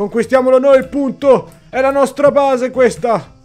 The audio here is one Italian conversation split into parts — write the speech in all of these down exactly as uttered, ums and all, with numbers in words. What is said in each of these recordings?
Conquistiamolo noi il punto. È la nostra base questa.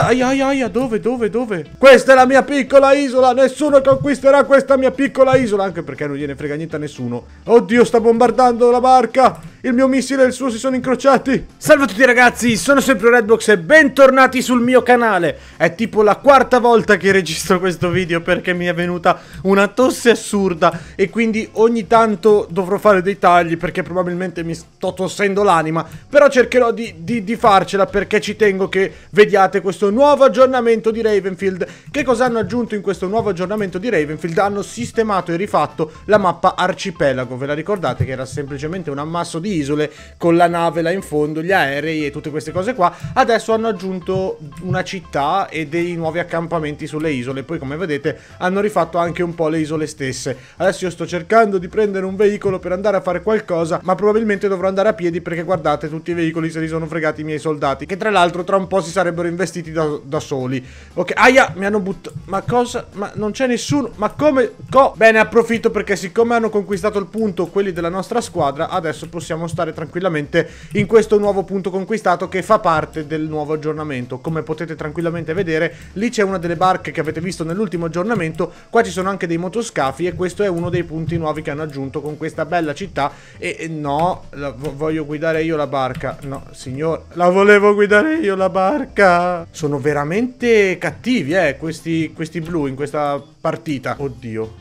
Ai ai ai, dove, dove, dove? Questa è la mia piccola isola. Nessuno conquisterà questa mia piccola isola. Anche perché non gliene frega niente a nessuno. Oddio, sta bombardando la barca. Il mio missile e il suo si sono incrociati. Salve a tutti ragazzi, sono sempre Redbox e bentornati sul mio canale. È tipo la quarta volta che registro questo video perché mi è venuta una tosse assurda e quindi ogni tanto dovrò fare dei tagli perché probabilmente mi sto tossendo l'anima. Però cercherò di, di, di farcela perché ci tengo che vediate questo nuovo aggiornamento di Ravenfield. Che cosa hanno aggiunto in questo nuovo aggiornamento di Ravenfield? Hanno sistemato e rifatto la mappa arcipelago. Ve la ricordate che era semplicemente un ammasso di isole con la nave là in fondo, gli aerei e tutte queste cose qua. Adesso hanno aggiunto una città e dei nuovi accampamenti sulle isole. Poi come vedete hanno rifatto anche un po' le isole stesse. Adesso io sto cercando di prendere un veicolo per andare a fare qualcosa, ma probabilmente dovrò andare a piedi perché guardate, tutti i veicoli se li sono fregati i miei soldati, che tra l'altro tra un po' si sarebbero investiti da, da soli. Ok, aia, mi hanno buttato. Ma cosa? Ma non c'è nessuno? Ma come? Co Bene, approfitto perché siccome hanno conquistato il punto quelli della nostra squadra, adesso possiamo stare tranquillamente in questo nuovo punto conquistato che fa parte del nuovo aggiornamento. Come potete tranquillamente vedere, lì c'è una delle barche che avete visto nell'ultimo aggiornamento, qua ci sono anche dei motoscafi e questo è uno dei punti nuovi che hanno aggiunto con questa bella città. E, e no, la, voglio guidare io la barca. No, signor, la volevo guidare io la barca. Sono veramente cattivi, eh, questi, questi blu in questa partita. Oddio.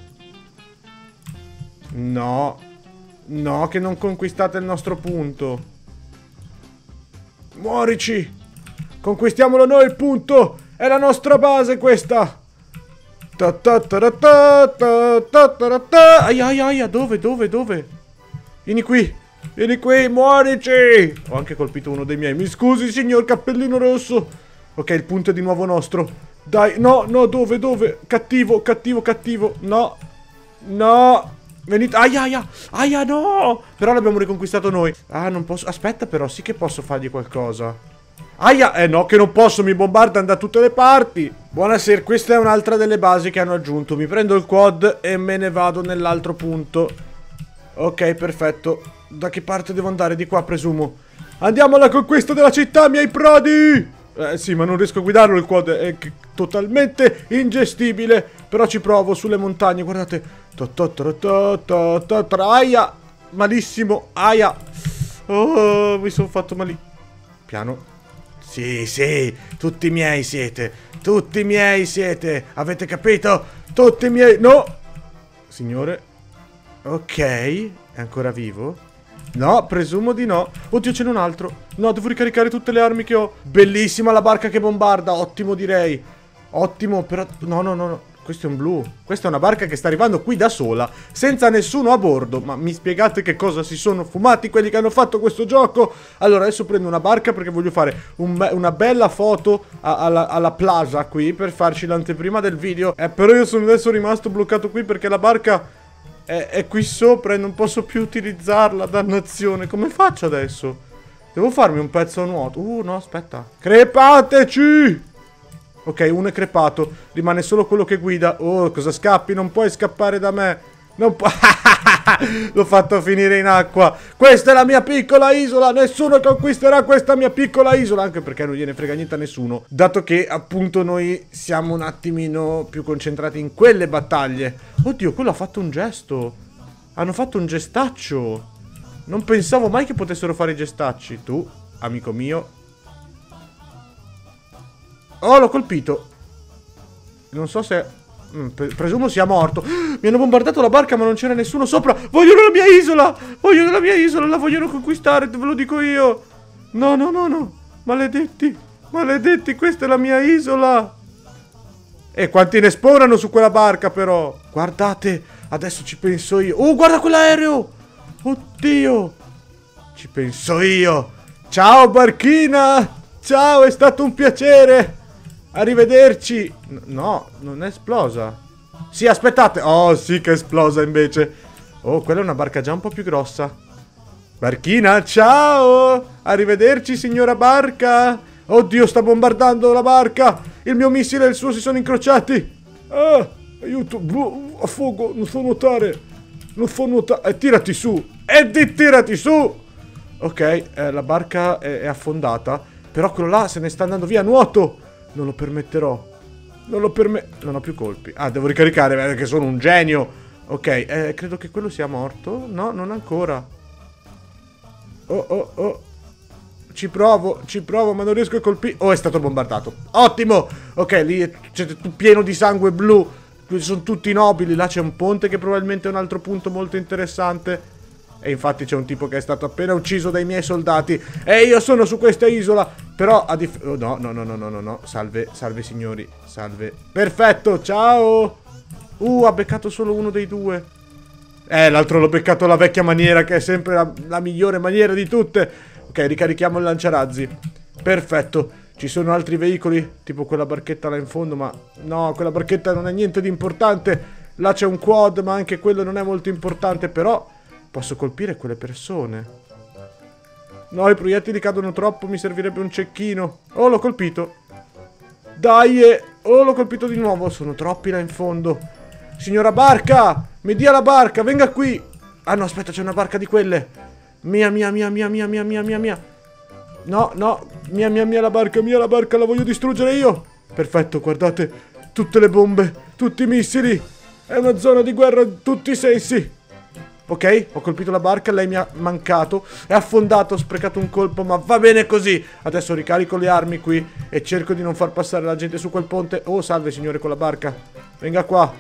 No. No, che non conquistate il nostro punto. Muorici. Conquistiamolo noi il punto. È la nostra base questa. Ai ai ai, dove, dove, dove? Vieni qui. Vieni qui, muorici. Ho anche colpito uno dei miei. Mi scusi signor cappellino rosso. Ok, il punto è di nuovo nostro. Dai, no, no, dove, dove? Cattivo, cattivo, cattivo. No. No. Venite, aia, aia, aia, no! Però l'abbiamo riconquistato noi. Ah, non posso, aspetta però, sì che posso fargli qualcosa. Aia, eh no, che non posso, mi bombardano da tutte le parti. Buonasera, questa è un'altra delle basi che hanno aggiunto. Mi prendo il quad e me ne vado nell'altro punto. Ok, perfetto. Da che parte devo andare? Di qua, presumo. Andiamo alla conquista della città, miei prodi! Eh sì, ma non riesco a guidarlo, il quad è totalmente ingestibile. Però ci provo sulle montagne, guardate. Aia, malissimo, aia. Oh, mi sono fatto male. Piano. Sì, sì, tutti miei siete. Tutti miei siete. Avete capito? Tutti miei. No. Signore. Ok, è ancora vivo? No, presumo di no. Oddio, ce n'è un altro. No, devo ricaricare tutte le armi che ho. Bellissima la barca che bombarda, ottimo direi. Ottimo, però... No, no, no, no. Questo è un blu. Questa è una barca che sta arrivando qui da sola, senza nessuno a bordo. Ma mi spiegate che cosa si sono fumati quelli che hanno fatto questo gioco? Allora, adesso prendo una barca perché voglio fare un be una bella foto alla, alla plaza qui per farci l'anteprima del video. Eh, però io sono adesso rimasto bloccato qui perché la barca... è qui sopra e non posso più utilizzarla, dannazione. Come faccio adesso? Devo farmi un pezzo a nuoto. Uh, no, aspetta. Crepateci! Ok, uno è crepato. Rimane solo quello che guida. Oh, cosa scappi? Non puoi scappare da me. Non puoi... L'ho fatto finire in acqua. Questa è la mia piccola isola. Nessuno conquisterà questa mia piccola isola. Anche perché non gliene frega niente a nessuno, dato che appunto noi siamo un attimino più concentrati in quelle battaglie. Oddio, quello ha fatto un gesto. Hanno fatto un gestaccio. Non pensavo mai che potessero fare i gestacci. Tu, amico mio. Oh, l'ho colpito. Non so se... presumo sia morto. Mi hanno bombardato la barca ma non c'era nessuno sopra. Vogliono la mia isola. Vogliono la mia isola. La vogliono conquistare. Ve lo dico io. No, no, no, no. Maledetti. Maledetti. Questa è la mia isola. E quanti ne spawnano su quella barca però. Guardate. Adesso ci penso io. Oh, guarda quell'aereo. Oddio. Ci penso io. Ciao barchina. Ciao, è stato un piacere. Arrivederci. No, non è esplosa. Sì, aspettate. Oh, sì che è esplosa invece. Oh, quella è una barca già un po' più grossa. Barchina, ciao. Arrivederci, signora barca. Oddio, sta bombardando la barca. Il mio missile e il suo si sono incrociati. Ah, aiuto. A fuoco, non so nuotare. Non so nuotare. Eh, tirati su. E ti tirati su. Ok, eh, la barca è, è affondata. Però quello là se ne sta andando via a nuoto. Non lo permetterò. Non lo permetterò. Non ho più colpi. Ah, devo ricaricare perché sono un genio. Ok, eh, credo che quello sia morto. No, non ancora. Oh, oh, oh. Ci provo, ci provo, ma non riesco a colpire. Oh, è stato bombardato. Ottimo. Ok, lì è pieno di sangue blu. Qui sono tutti nobili. Là c'è un ponte che probabilmente è un altro punto molto interessante. E infatti c'è un tipo che è stato appena ucciso dai miei soldati. E io sono su questa isola. Però a dif... Oh, no, no, no, no, no, no, no. Salve, salve signori. Salve. Perfetto, ciao. Uh, ha beccato solo uno dei due. Eh, l'altro l'ho beccato alla vecchia maniera, che è sempre la, la migliore maniera di tutte. Ok, ricarichiamo il lanciarazzi. Perfetto. Ci sono altri veicoli? Tipo quella barchetta là in fondo, ma... No, quella barchetta non è niente di importante. Là c'è un quad, ma anche quello non è molto importante, però... Posso colpire quelle persone. No, i proiettili cadono troppo, mi servirebbe un cecchino. Oh, l'ho colpito. Dai, eh. Oh, l'ho colpito di nuovo. Sono troppi là in fondo. Signora barca, mi dia la barca, venga qui. Ah no, aspetta, c'è una barca di quelle. Mia, mia, mia, mia, mia, mia, mia, mia, mia. No, no, mia, mia, mia la barca, mia la barca, la voglio distruggere io. Perfetto, guardate, tutte le bombe, tutti i missili. È una zona di guerra in tutti i sensi. Ok, ho colpito la barca, lei mi ha mancato. È affondato, ho sprecato un colpo, ma va bene così. Adesso ricarico le armi qui e cerco di non far passare la gente su quel ponte. Oh, salve signore con la barca. Venga qua.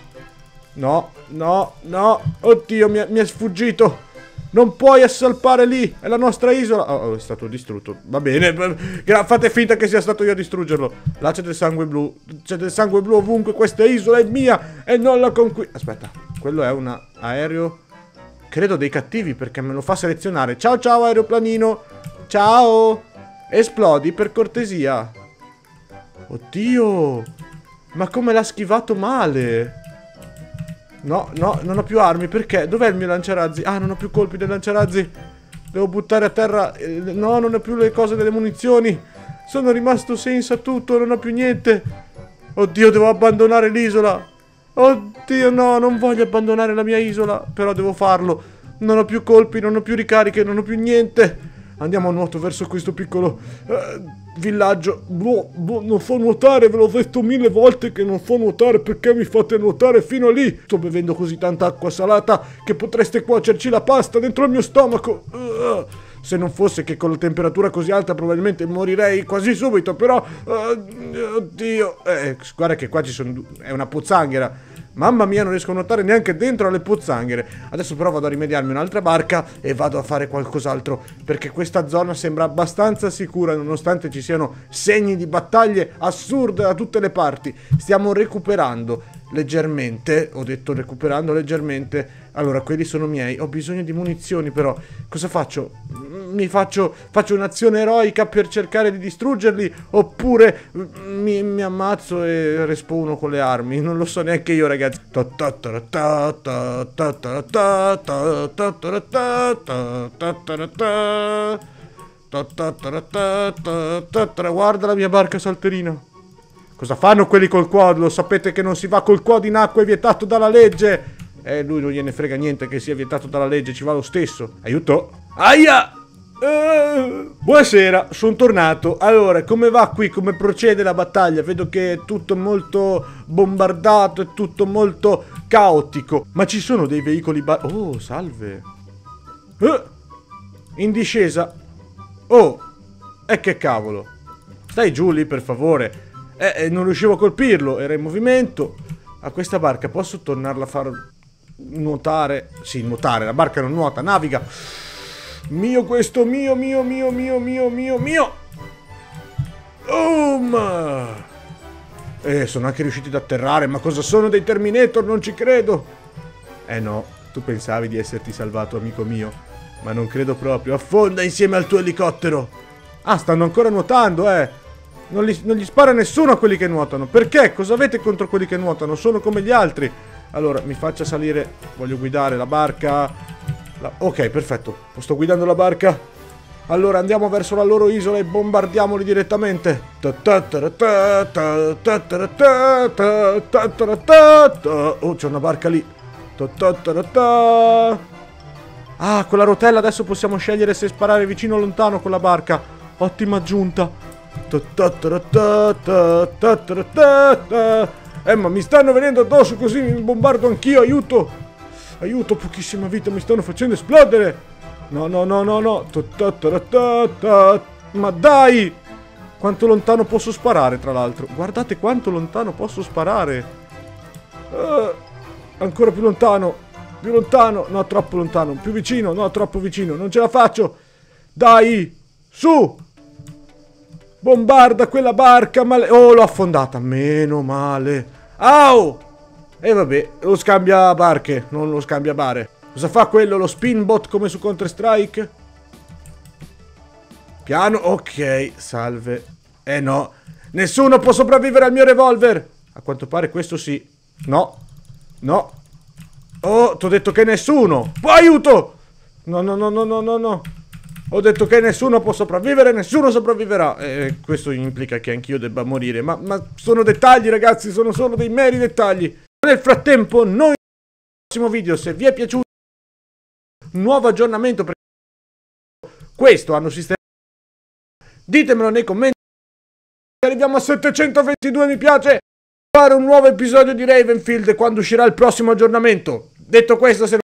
No, no, no. Oddio, mi è, mi è sfuggito. Non puoi assalpare lì, è la nostra isola. Oh, è stato distrutto. Va bene, fate finta che sia stato io a distruggerlo. Là c'è del sangue blu. C'è del sangue blu ovunque, questa isola è mia e non la conquisto. Aspetta, quello è un aereo... Credo dei cattivi perché me lo fa selezionare. Ciao ciao aeroplanino. Ciao. Esplodi per cortesia. Oddio. Ma come l'ha schivato male. No no, non ho più armi. Perché? Dov'è il mio lanciarazzi? Ah, non ho più colpi del lanciarazzi. Devo buttare a terra. No, non ho più le cose delle munizioni. Sono rimasto senza tutto. Non ho più niente. Oddio, devo abbandonare l'isola. Oddio no, non voglio abbandonare la mia isola. Però devo farlo. Non ho più colpi, non ho più ricariche, non ho più niente. Andiamo a nuoto verso questo piccolo eh, villaggio. Boh, boh, non so nuotare, ve l'ho detto mille volte che non so nuotare. Perché mi fate nuotare fino lì? Sto bevendo così tanta acqua salata che potreste cuocerci la pasta dentro il mio stomaco. uh, Se non fosse che con la temperatura così alta probabilmente morirei quasi subito. Però uh, oddio, eh, guarda che qua ci sono... è una pozzanghera. Mamma mia, non riesco a nuotare neanche dentro alle pozzanghere. Adesso però vado a rimediarmi un'altra barca e vado a fare qualcos'altro, perché questa zona sembra abbastanza sicura, nonostante ci siano segni di battaglie assurde da tutte le parti. Stiamo recuperando leggermente. Ho detto recuperando leggermente. Allora, quelli sono miei. Ho bisogno di munizioni però. Cosa faccio? Mi faccio... Faccio un'azione eroica per cercare di distruggerli? Oppure mi, mi ammazzo e respawno con le armi? Non lo so neanche io, ragazzi. Guarda la mia barca salterina. Cosa fanno quelli col quad? Lo sapete che non si va col quad in acqua, è vietato dalla legge. Eh, lui non gliene frega niente che sia vietato dalla legge, ci va lo stesso. Aiuto. Aia! Uh, buonasera, sono tornato. Allora, come va qui? Come procede la battaglia? Vedo che è tutto molto bombardato, è tutto molto caotico. Ma ci sono dei veicoli ba... Oh, salve. Uh, in discesa. Oh, e eh, che cavolo. Stai giù lì, per favore. Eh, eh, non riuscivo a colpirlo, era in movimento. A questa barca posso tornarla a far nuotare? Sì, nuotare, la barca non nuota, naviga. Mio questo, mio, mio, mio, mio, mio, mio, mio. Oh, ma... Eh, sono anche riusciti ad atterrare, ma cosa sono dei Terminator? Non ci credo. Eh no, tu pensavi di esserti salvato, amico mio, ma non credo proprio. Affonda insieme al tuo elicottero. Ah, stanno ancora nuotando, eh. Non, li, non gli spara nessuno a quelli che nuotano. Perché? Cosa avete contro quelli che nuotano? Sono come gli altri. Allora, mi faccia salire. Voglio guidare la barca. La... Ok, perfetto. Sto guidando la barca. Allora, andiamo verso la loro isola e bombardiamoli direttamente. Oh, c'è una barca lì. Ah, con la rotella adesso possiamo scegliere se sparare vicino o lontano con la barca. Ottima aggiunta. Eh, ma mi stanno venendo addosso così, mi bombardo anch'io, aiuto. Aiuto, pochissima vita, mi stanno facendo esplodere. No, no, no, no, no. Ma dai! Quanto lontano posso sparare, tra l'altro. Guardate quanto lontano posso sparare. Uh, ancora più lontano. Più lontano. No, troppo lontano. Più vicino. No, troppo vicino. Non ce la faccio. Dai. Su. Bombarda quella barca. Male... Oh, l'ho affondata. Meno male. Au. E eh, vabbè. Lo scambia barche. Non lo scambia bare. Cosa fa quello? Lo spinbot come su Counter Strike? Piano, ok, salve. Eh no, nessuno può sopravvivere al mio revolver. A quanto pare questo sì. No, no. Oh, t'ho detto che nessuno. Oh, aiuto! No, no, no, no, no, no, no. Ho detto che nessuno può sopravvivere, nessuno sopravviverà. Eh, questo implica che anch'io debba morire. Ma, ma sono dettagli, ragazzi, sono solo dei meri dettagli. Nel frattempo, noi nel prossimo video, se vi è piaciuto, nuovo aggiornamento per questo hanno sistemato. Ditemelo nei commenti. Arriviamo a settecentoventidue mi piace. Fare un nuovo episodio di Ravenfield quando uscirà il prossimo aggiornamento. Detto questo, se